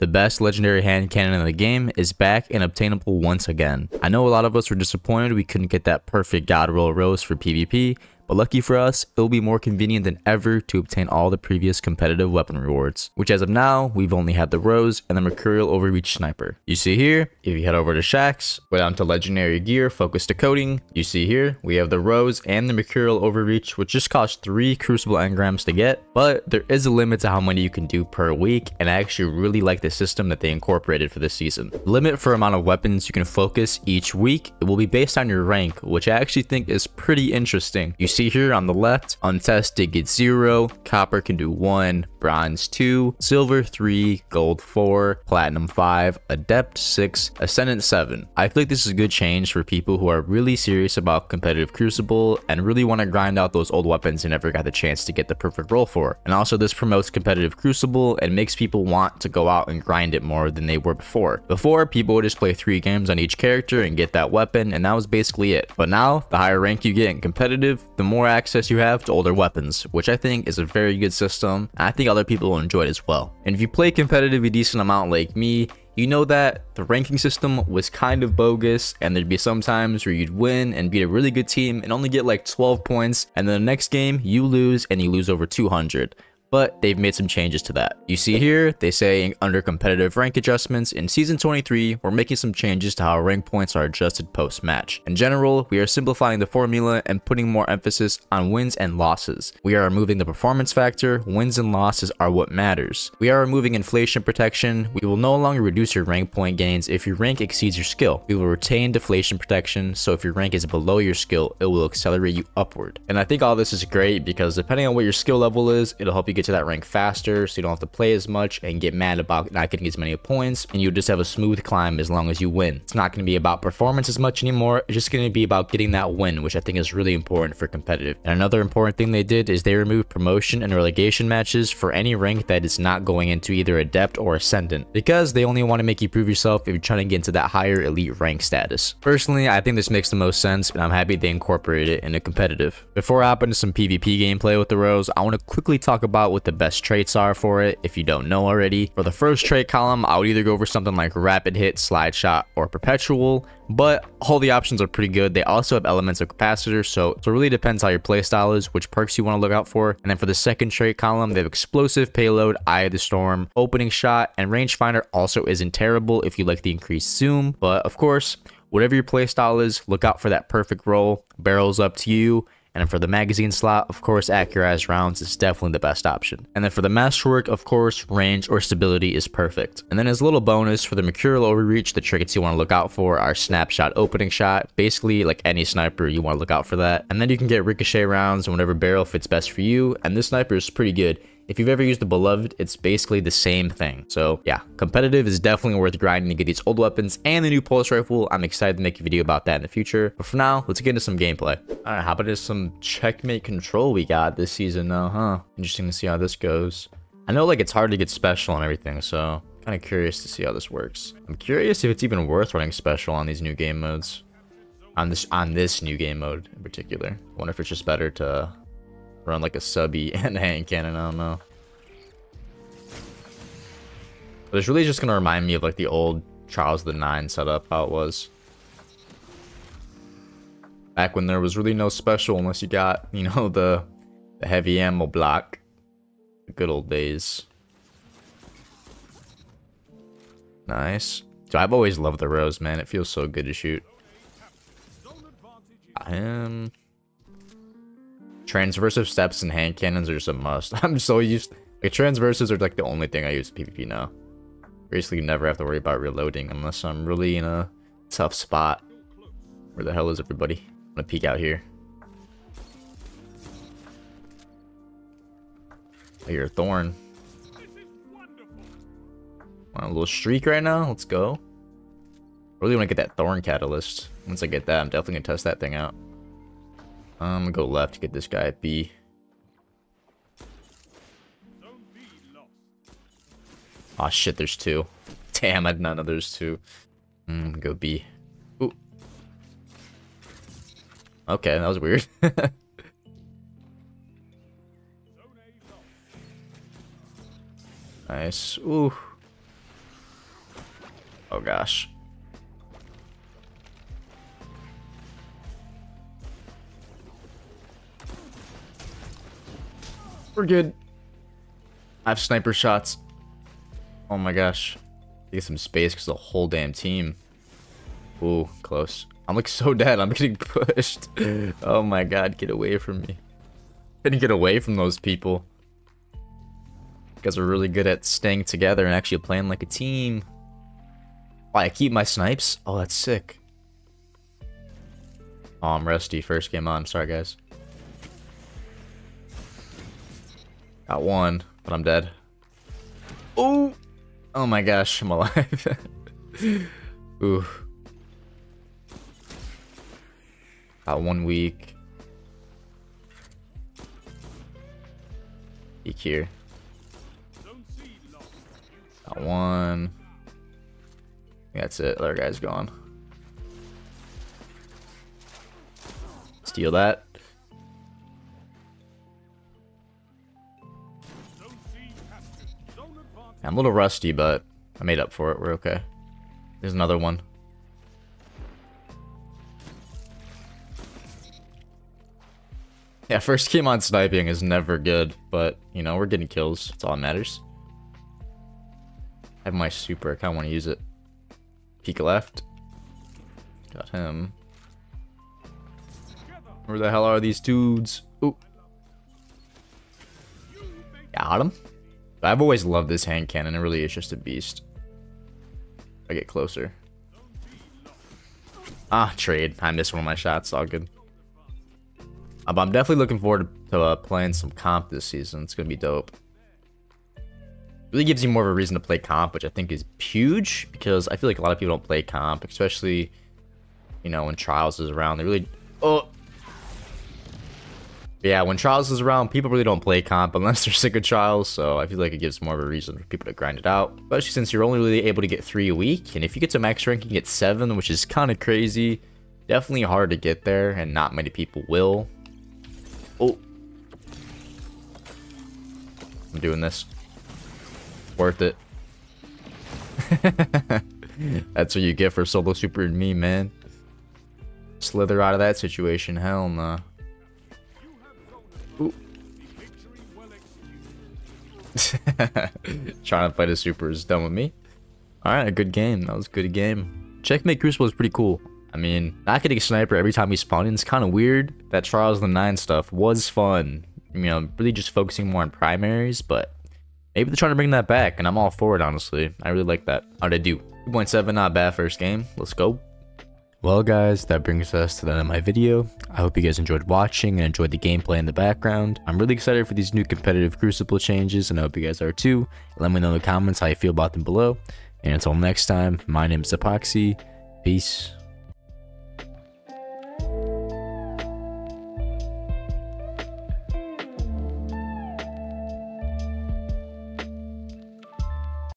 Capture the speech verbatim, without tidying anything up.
The best legendary hand cannon in the game is back and obtainable once again. I know a lot of us were disappointed we couldn't get that perfect god roll Rose for PvP, but lucky for us, it'll be more convenient than ever to obtain all the previous competitive weapon rewards, which as of now, we've only had the Rose and the Mercurial Overreach Sniper. You see here, if you head over to Shaxx, go down to Legendary Gear, focus to Coding, you see here, we have the Rose and the Mercurial Overreach, which just cost three Crucible Engrams to get, but there is a limit to how many you can do per week, and I actually really like the system that they incorporated for this season. The limit for amount of weapons you can focus each week, it will be based on your rank, which I actually think is pretty interesting. You see here on the left, untested gets zero, copper can do one, bronze two, silver three, gold four, platinum five, adept six, ascendant seven. I feel like this is a good change for people who are really serious about competitive Crucible and really want to grind out those old weapons and never got the chance to get the perfect roll for. And also this promotes competitive Crucible and makes people want to go out and grind it more than they were before. Before, people would just play three games on each character and get that weapon, and that was basically it. But now, the higher rank you get in competitive, the more access you have to older weapons, which I think is a very good system, and I think other people will enjoy it as well. And if you play competitive a decent amount like me, you know that the ranking system was kind of bogus, and there'd be some times where you'd win and beat a really good team and only get like twelve points, and then the next game you lose and you lose over two hundred. But they've made some changes to that. You see here, they say under competitive rank adjustments in season twenty-three, we're making some changes to how rank points are adjusted post-match. In general, we are simplifying the formula and putting more emphasis on wins and losses. We are removing the performance factor. Wins and losses are what matters. We are removing inflation protection. We will no longer reduce your rank point gains if your rank exceeds your skill. We will retain deflation protection, so if your rank is below your skill, it will accelerate you upward. And I think all this is great because depending on what your skill level is, it'll help you get to that rank faster, so you don't have to play as much and get mad about not getting as many points, and you'll just have a smooth climb as long as you win. It's not going to be about performance as much anymore. It's just going to be about getting that win, which I think is really important for competitive. And another important thing they did is they removed promotion and relegation matches for any rank that is not going into either adept or ascendant, because they only want to make you prove yourself if you're trying to get into that higher elite rank status. Personally, I think this makes the most sense, and I'm happy they incorporated it into competitive. Before I hop into some PvP gameplay with the Rose, I want to quickly talk about what the best traits are for it if you don't know already. For the first trait column, I would either go for something like rapid hit, slide shot, or perpetual, but all the options are pretty good. They also have elements of capacitor, so, so it really depends how your playstyle is, which perks you want to look out for. And then for the second trait column, they have explosive, payload, eye of the storm, opening shot, and rangefinder also isn't terrible if you like the increased zoom. But of course, whatever your playstyle is, look out for that perfect roll. Barrel's up to you. And for the magazine slot, of course, accurized rounds is definitely the best option. And then for the masterwork, of course, range or stability is perfect. And then as a little bonus for the Mercurial Overreach, the trinkets you want to look out for are snapshot, opening shot, basically like any sniper you want to look out for that. And then you can get ricochet rounds and whatever barrel fits best for you. And this sniper is pretty good. If you've ever used the Beloved, it's basically the same thing. So yeah, competitive is definitely worth grinding to get these old weapons and the new pulse rifle. I'm excited to make a video about that in the future. But for now, let's get into some gameplay. All right, how about just some checkmate control we got this season though, huh? Interesting to see how this goes. I know like it's hard to get special and everything, so kind of curious to see how this works. I'm curious if it's even worth running special on these new game modes. On this, on this new game mode in particular. I wonder if it's just better to run like a subby and a hand cannon, I don't know. But it's really just gonna remind me of like the old Trials of the Nine setup, how it was. Back when there was really no special unless you got, you know, the, the heavy ammo block. The good old days. Nice. So I've always loved the Rose, man. It feels so good to shoot. I am... Transversive steps and hand cannons are just a must. I'm so used to, like, transversives are like the only thing I use in PvP now. Basically, you never have to worry about reloading unless I'm really in a tough spot. Where the hell is everybody? I'm gonna peek out here. I hear a Thorn. Want a little streak right now? Let's go. I really want to get that Thorn catalyst. Once I get that, I'm definitely gonna test that thing out. I'm gonna go left to get this guy at B. Aw, oh, shit, there's two. Damn, I did not know there's two. I'm gonna go B. Ooh. Okay, that was weird. Nice. Ooh. Oh gosh. We're good. I have sniper shots. Oh my gosh. Get some space because the whole damn team. Ooh, close. I'm like so dead. I'm getting pushed. Oh my god, get away from me. Couldn't get away from those people. You guys are really good at staying together and actually playing like a team. Why, I keep my snipes? Oh, that's sick. Oh, I'm rusty. First game on. I'm sorry, guys. Got one, but I'm dead. Oh! Oh my gosh, I'm alive. Ooh. Got one week. Peek here. Got one. That's it. Other guy's gone. Steal that. I'm a little rusty, but I made up for it. We're okay. There's another one. Yeah, first game on sniping is never good, but, you know, we're getting kills. That's all that matters. I have my super. I kind of want to use it. Peek left. Got him. Where the hell are these dudes? Ooh. Got him. I've always loved this hand cannon. It really is just a beast. I get closer. Ah, trade. I missed one of my shots. All good. Uh, but I'm definitely looking forward to uh, playing some comp this season. It's going to be dope. Really gives you more of a reason to play comp, which I think is huge, because I feel like a lot of people don't play comp, especially, you know, when Trials is around. They really... Oh! Yeah, when Trials is around, people really don't play comp unless they're sick of Trials, so I feel like it gives more of a reason for people to grind it out. Especially since you're only really able to get three a week, and if you get to max rank, you can get seven, which is kind of crazy. Definitely hard to get there, and not many people will. Oh. I'm doing this. Worth it. That's what you get for solo super and me, man. Slither out of that situation, hell no. Nah. Trying to fight a super is done with me. Alright, a good game. That was a good game. Checkmate Crucible is pretty cool. I mean, not getting a sniper every time we spawn in is kind of weird. That Trials of the Nine stuff was fun. You know, really just focusing more on primaries, but maybe they're trying to bring that back, and I'm all for it, honestly. I really like that. How'd I do? two point seven, not bad first game. Let's go. Well, guys, that brings us to the end of my video. I hope you guys enjoyed watching and enjoyed the gameplay in the background. I'm really excited for these new competitive Crucible changes, and I hope you guys are too. Let me know in the comments how you feel about them below. And until next time, my name is Apoxy. Peace.